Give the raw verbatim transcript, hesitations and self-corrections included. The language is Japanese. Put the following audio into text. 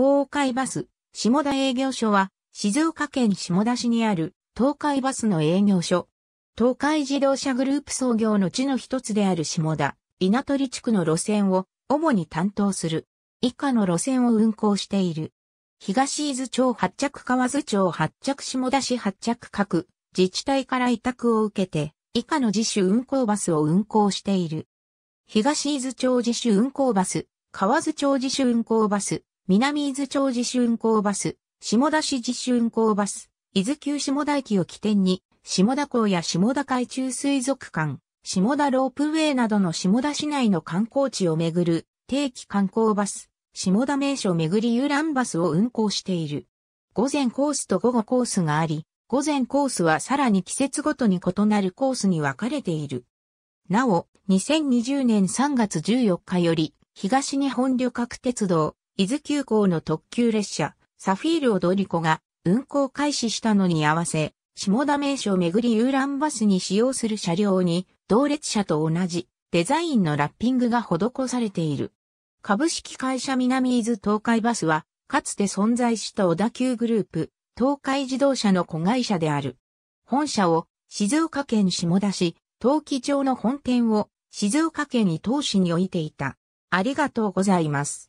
東海バス、下田営業所は、静岡県下田市にある東海バスの営業所。東海自動車グループ創業の地の一つである下田、稲取地区の路線を主に担当する。以下の路線を運行している。東伊豆町発着河津町発着下田市発着各自治体から委託を受けて、以下の自主運行バスを運行している。東伊豆町自主運行バス、河津町自主運行バス、南伊豆町自主運行バス、下田市自主運行バス、伊豆急下田駅を起点に、下田港や下田海中水族館、下田ロープウェイなどの下田市内の観光地を巡る定期観光バス、下田名所巡り遊覧バスを運行している。午前コースと午後コースがあり、午前コースはさらに季節ごとに異なるコースに分かれている。なお、にせんにじゅうねんさんがつじゅうよっかより、東日本旅客鉄道、伊豆急行の特急列車、サフィール踊り子が運行開始したのに合わせ、下田名所巡り遊覧バスに使用する車両に、同列車と同じデザインのラッピングが施されている。株式会社南伊豆東海バスは、かつて存在した小田急グループ、東海自動車の子会社である。本社を静岡県下田市、陶器町の本店を静岡県伊東市に置いていた。ありがとうございます。